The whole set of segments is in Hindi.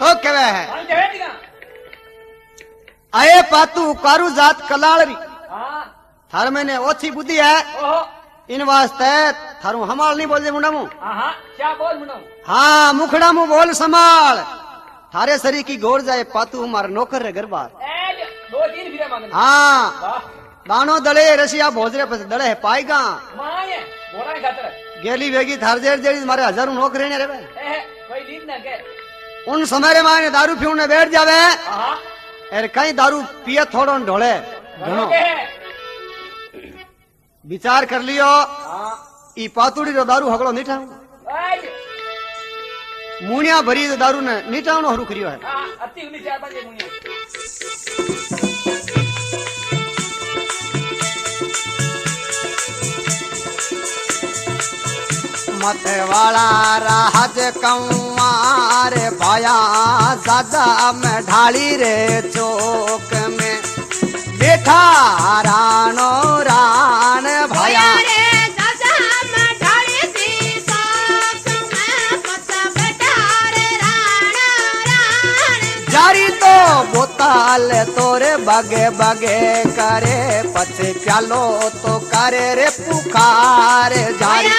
तो कहे है अये पातू कारू जात कलाड़ी थार मैंने ओछी बुद्धि है इन वास्ते थारू हमाल नहीं बोल दे मुंडामू। क्या बोल मुंडामू? हाँ मुखड़ा मु बोल समाल थारे शरीर की गोर जाए पातू हमारा नौकर है घर बार। हाँ दानो दले रसिया भोजरे पर दले है पाएगा गेली वेगी थार जेर जेरी मारे हजारों नौकरे ने रे उन समय रे माने दारू पीने बैठ जावे अरे कहीं दारू पिए थोड़ा ढोले विचार कर लियो ई पातुड़ी रो दारू हगड़ो नीठाऊ मुनिया भरी तो दारू ने नीठाऊ हरू करियो है। मतवाला राज कुंवर भाया दादा में ढाली रे चौक में बैठा रानो रान भाया जारी तो बोतल तोरे बगे बगे करे पछे प्यालो तो करे रे पुकार जारी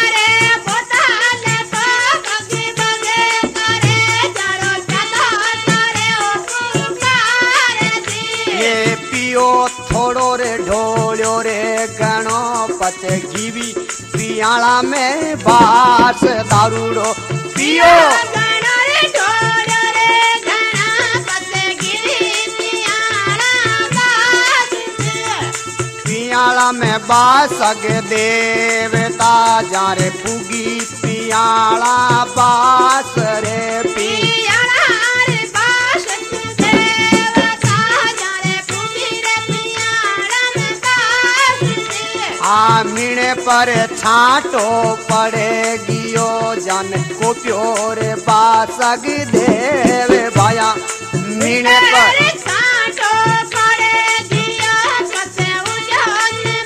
थोड़ो रे ढोलो रे गणो पते जीवी पियाला में बास दारूड़ो पियो गणो रे ढोलो रे गणा पते जीवी पियाला बास पियाला में बास अगे देवता जारे फूगी पियाला बास रे पी मीणे पर छाटो पड़ेगी ओ जन को प्योर बासग देव भाया मीणे पर छाटो पड़ेगी ओ जन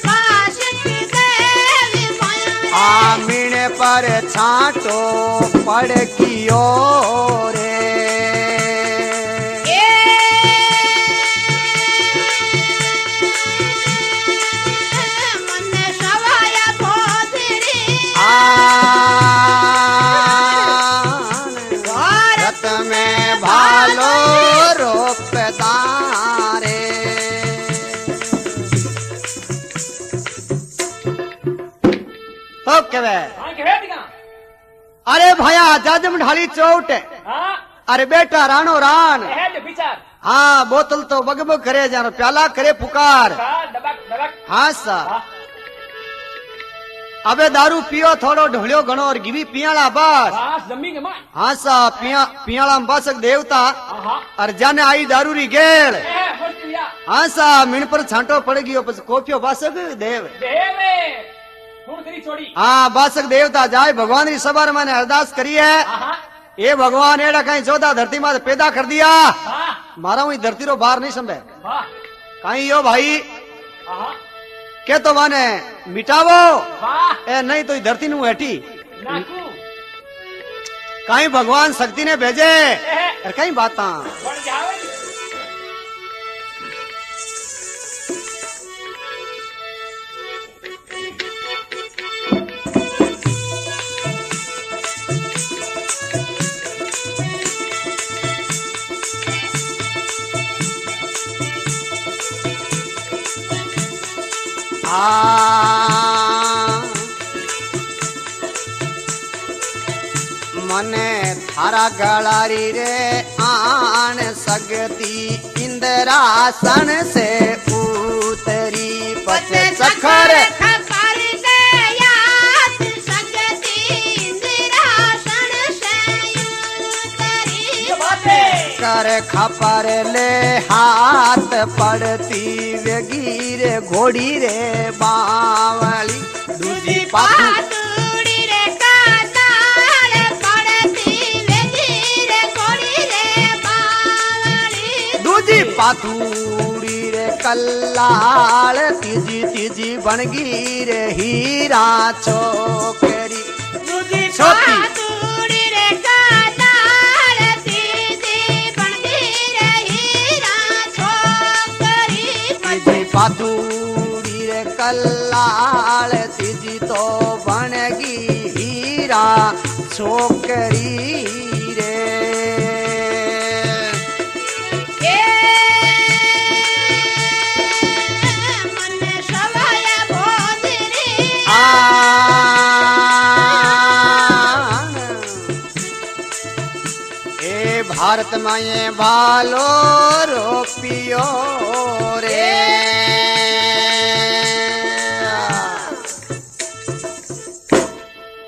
बासग देव भाया आ मीणे पर छाटो पड़ेगी ओ रे अरे भया जाजम ढाली चोट अरे बेटा रानो रान हाँ बोतल तो बगबग करे जानो प्याला करे पुकार हाँ सा अबे दारू पियो थोड़ो ढोलियो घणो और गिवी पियाला बास हाँ सा पियाला बासक देवता और जाने आई दारू री गेल हाँ सा मिन पर छांटो पड़ेगी कोपियो बासक देव हाँ बासक देवता जाए भगवान री सभा मैंने अरदास करी है ये भगवान एड़ा कहीं जोधा धरती मां पैदा कर दिया मारा हुई धरती रो बाहर नहीं संभे कहीं यो भाई के तो माने मिटावो ए नहीं तो धरती नु हेटी कहीं भगवान शक्ति ने भेजे और कहीं बाता मने थारा गलारी रे आन सकती इंद्रासन से उतरी पते सखर खपारी से याद सकती इंद्रासन से उतरी कर खपर ले हाथ पड़ती वेगी रे घोड़ी रे बावली दूजी पात पातूड़ी रे कल्लाल तीजी तीजी बनगी रे हीरा चौकरी छोटी पातूड़ी रे कल्लाल तीजी कल्लाल तीजी तो बनगी हीरा छोकरी। भारत माये भालो रोपियो रे,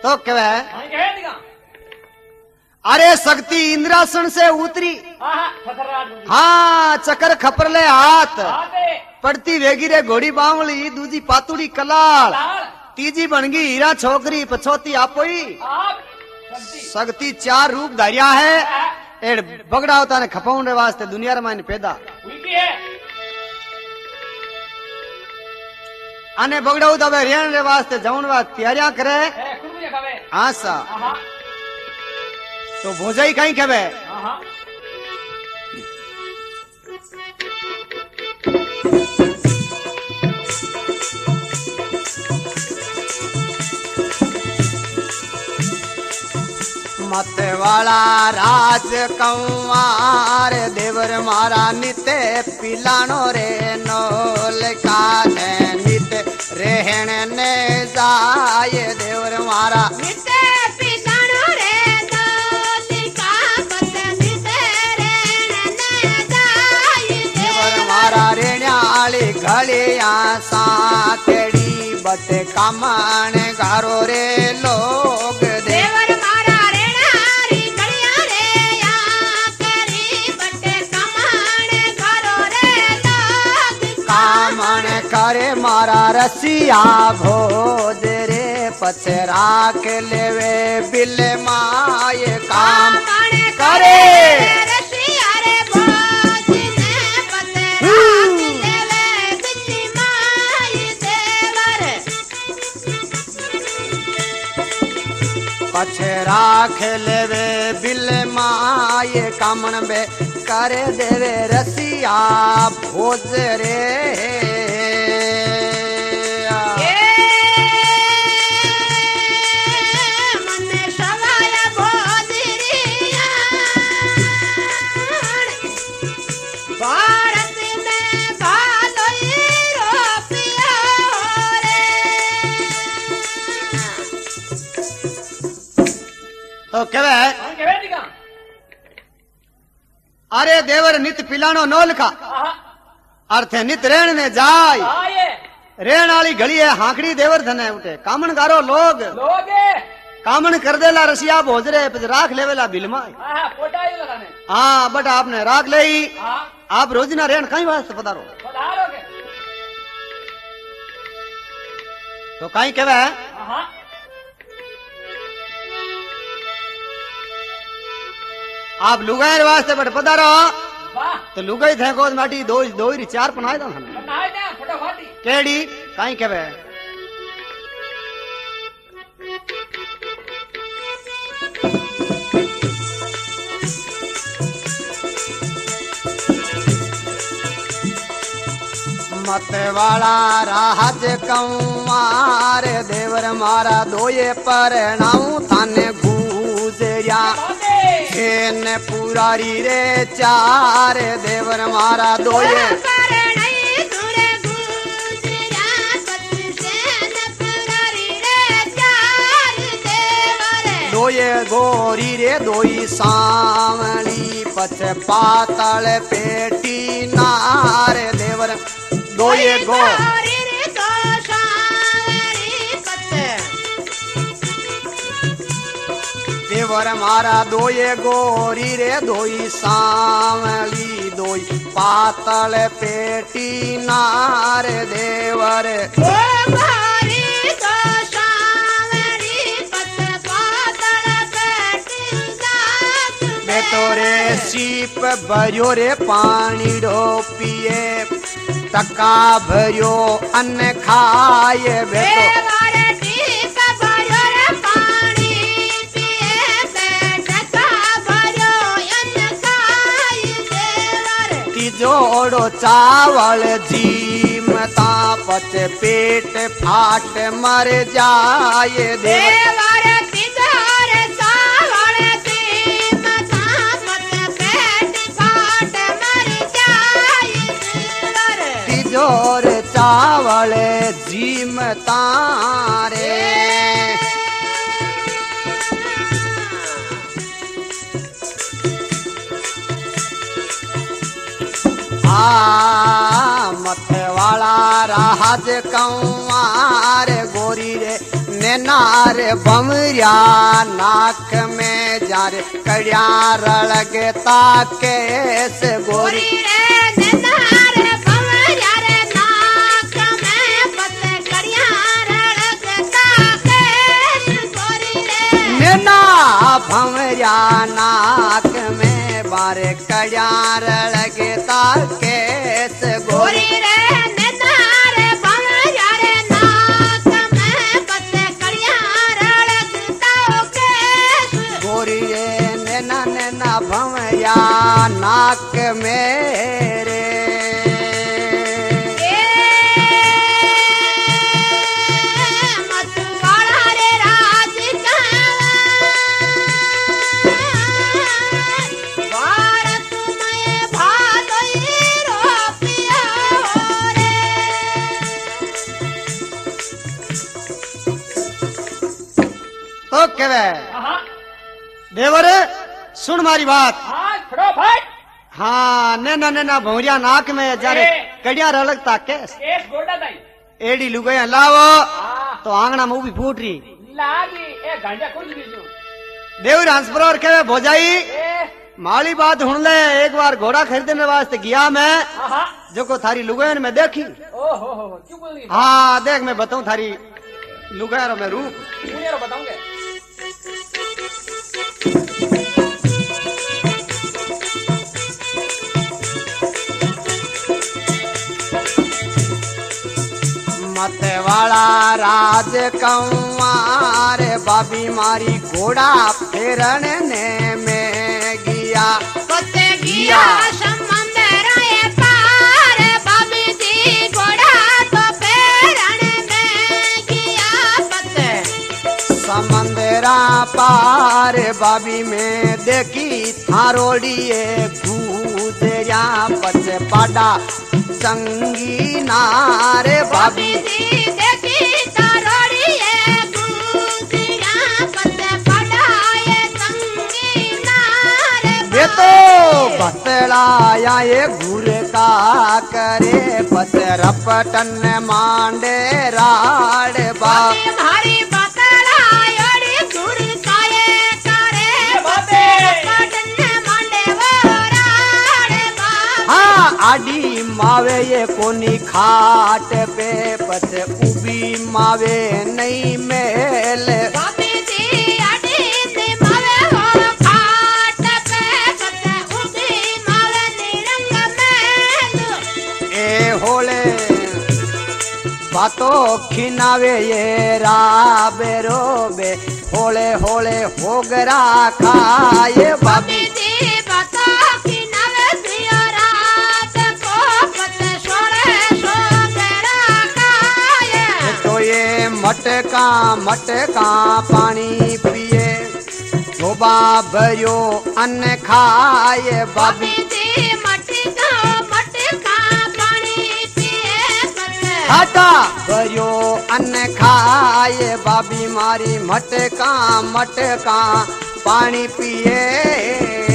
तो क्या है? अरे शक्ति इंद्रासन से उतरी, हाँ चकर खपरले हाथ, पड़ती वेगी रे घोड़ी बावली, दूजी पातुड़ी कलाल, तीजी बनगी हीरा छोकरी, पछोती आपोई। शक्ति चार रूप धारिया है, एड़ बगड़ा होता ने खपाउन रे वास्ते दुनिया रे मायने पैदा आने बगड़ा होता वे रेण रे वास्ते जाऊन वा तैयारियां करे। हाँ सा तो भोजाई कहीं खेबे मत वाला राज कंवार देवर मारा निते पिलानो रे नोल काने निते रहन ने जाए देवर मारा निते पिलानो रे नोल काने निते रहन ने जाए देवर मारा रेण्याली घड़िया सातेड़ी बट कमान गारो रे लोग देवर करे मारा रसिया भोज रे पचरा के लेवे बिल माये काम करे रसिया रे भोज ने पचरा के लेवे बिल माये देवर पचरा के लेवे बिल माये कामन बे करे देवे रसिया भोज रे। तो कह अरे देवर नित पिलानो नोल का अर्थ नित रेण ने जाय रेण वाली घड़ी है हांकड़ी देवर धने उठे कामन गारो लोग कामन कर देला रसिया भोजरे राख लेवेला बिलमा। हाँ बट आपने राख ले आप रोजना रेण कहीं वास्ते पधारो तो कहीं कहवे आप लुगाई वास्ते बट पधारो तो लुगाई थे गोद माटी दो दो ही चार पनाए दो केड़ी काई केवे मत वाला राज कंवार देवर मारा दोये पर नाऊ थाने गुजरिया खेन पुरारी रे चार देवर मारा दोये दोये गोरी रे दोई सावली पच पातल पेटी नार देवर दोये गो देवर मारा दोये गोरी रे दोई सांवली दोई पातल पेटी नार देवर गोरी दो सांवली पत पातल पेटी नार मैं तोरे सीप भरियो रे पानी डो पिए टका भरियो अन्न खाए बेटो जोड़ो चावल जी मता आपत पेट फाट मर जाए देवर पितर सावर प्रेम सापत पेट फाट मर जाए देवर तिजोर चावल जीम तारे मतवाला राज कंवार गोरी रे नेनार बमरिया नाक में जा रे कड़िया रड़गता केस गोरी रे नेनार बमरिया रे नाक में पत्ते कड़िया रड़गता केस गोरी रे नेना भमरिया नाक में बारे कड़िया रड़गता केस गोरी रे नेनार बमरिया रे नाक में पत्ते कड़िया रड़गता केस गोरी रे नेना नेना भमरिया नाक में रे देवरे सुन मारी बात। हाँ नैना नैना भौरिया नाक में जा रे कड़िया रलगता केस एडी लुगाया लावो तो आंगना में भी फूट रही देवर हंस बरोबर कहे भोजाई माली बात हुण ले एक बार घोड़ा खरीदने वास्ते गया मैं जो को थारी लुगायन में देखी। हाँ देख मैं बताऊं थारी लुगायरो में रूप बताऊंगे। मतवाला राज कंवार बाबी मारी घोड़ा फेरने में गया पते गया पार बाबी में देखी थारोड़िए गुजरिया पच पाडा संगी नारे बाबी देखी थारोड़िए गुजरिया पच पाडा ये संगी नारे ये तो बतलाया ये घूर का करे पच रपटन मांडे राड बाबी आड़ी मावे ये कोनी खाट पे पच उबी मावे नहीं मेल बाबी जी आड़ी ने मावे हो खाट पे पच उबी मावे निरंग मेल ए होले बातो खिनावे ये राबे रोबे होले होले होगरा खाए बाबी जी बातो मटका पानी पिए धोबा भरियो अन्न खाए बाबी जी मटका मटका पानी पिए हटा भरियो अन्न खाए बाबी मारी मटका मटका पानी पिए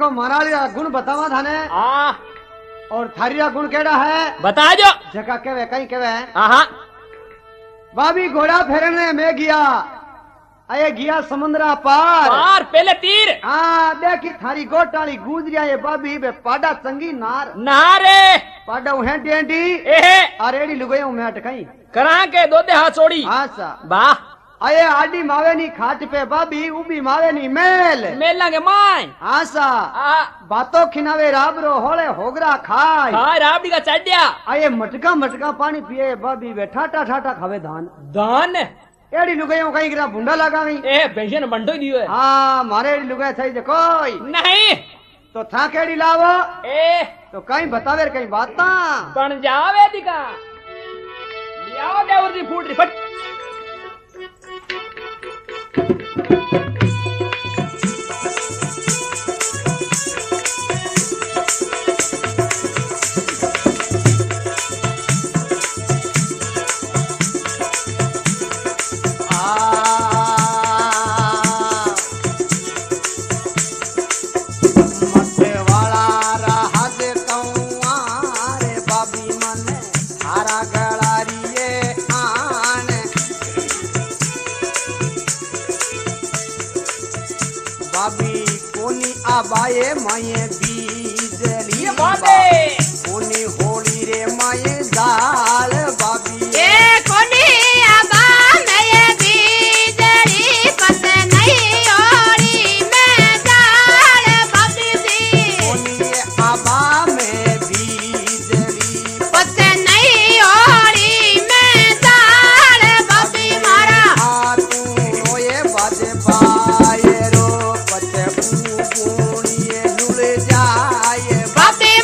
को मनाली गुण बतावा थाने और थारिया गुण केड़ा है बता जो जगह केवे कहीं केवे है भाभी घोड़ा फेरने में गिया अये गिया समुद्रा पार पार पहले तीर हाँ देखी थारी गोटाली गुजरिया ये बाबी बे पाडा चंगी नार नारे पाडा उहें डेंडी अरेडी लुगाई उमें अटकाई करा के दो दे हाथ छोड़ी हाँ सा वाह अये आडी मावेनी खाट पे बाबी उबी मावेनी मेल मेल लगे माय हाँ सा बातों खिनावे राबरो होले होगरा खाए खाए राबड़ी का चढ़िया अये मटका मटका पानी पिए बाबी बे ठाटा ठाटा खावे धान धान एड़ी लुगाइयों कहीं गिरा भुंडा लगावी ए पेंशन बंडो ही दियो है हां मारे एड़ी लुगाई थाई जे कोई नहीं तो था केड़ी लावो ए तो कहीं बतावे कहीं बाता बन जावे दिका याओ देवर जी फूट री फट बाये माये बीजली बाबे कोनी होली रे माये दाल बाबी ए कोनी आबा माये बीजली पते नहीं होली में दाल बाबी सी कोनी आबा में बीजली पते नहीं होली में दाल बाबी मारा आ तू रोए बाजे बाये रो पते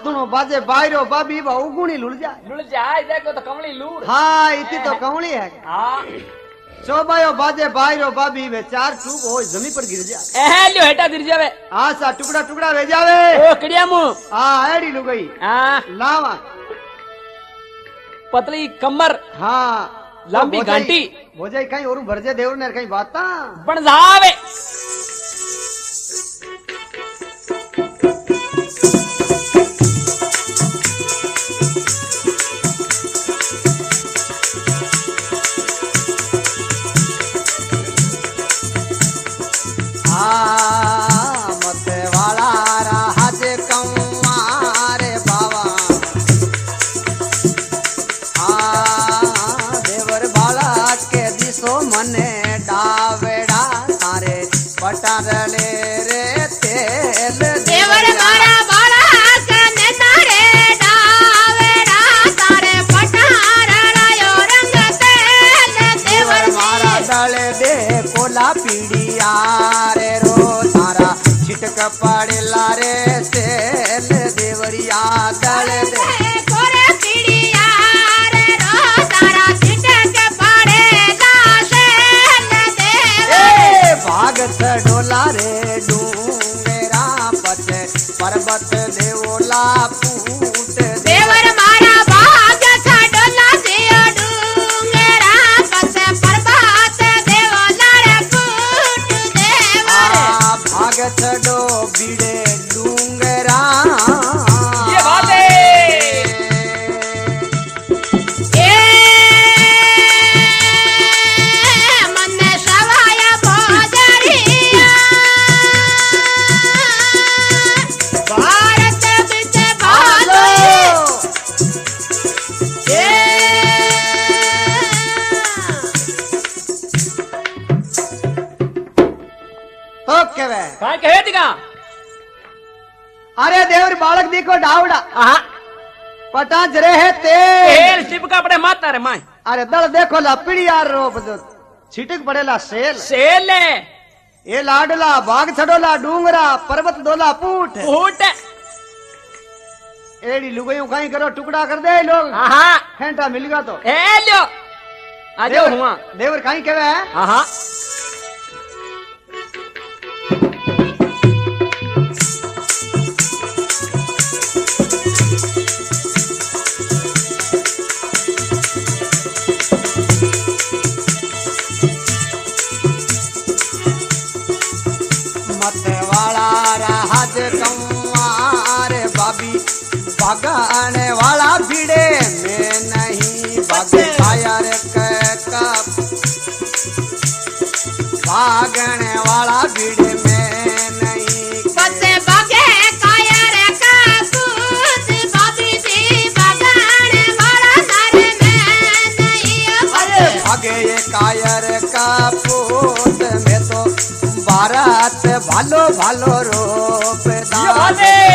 पू बाजे बायरो बाबी बाउगुणी लुल जाए देखो तो कमली लूर हाँ इतनी तो कमली है हाँ चौबायो बाजे बायरो बाबी वे चार चूप हो जमीन पर गिर जा ऐ लो हेटा गिर जावे हाँ सा टुकड़ा टुकड़ा वे जावे ओ कड़िया मुँह हाँ ऐडी लुगाई हाँ लावा पतली कमर हाँ लंबी घंटी बोझे कहीं औरू भरजे देवर ने कहीं बाता बन जावे काय कहती का? अरे देवर बालक देखो डावड़ा पता जरे है तेल शिव का पड़े माता रे माए। अरे दल देखो लपड़ी यार रोप दो छिटक पड़ेला सेल सेल ये लाडला बाग छड़ोला डूंगरा पर्वत डोला पूट पूट एड़ी लुगाई उखाई करो टुकड़ा कर दे लोग हेंटा मिल गया तो ए लो आ जाओ हुआ देवर कहीं कहवे है आने वाला भिड़े में नहीं भागने वाला भिड़े में नहीं कते भागे कायर भागने वाला सारे में नहीं भागे ये कायर का पूत में तो भारत भालो भालो रोपदार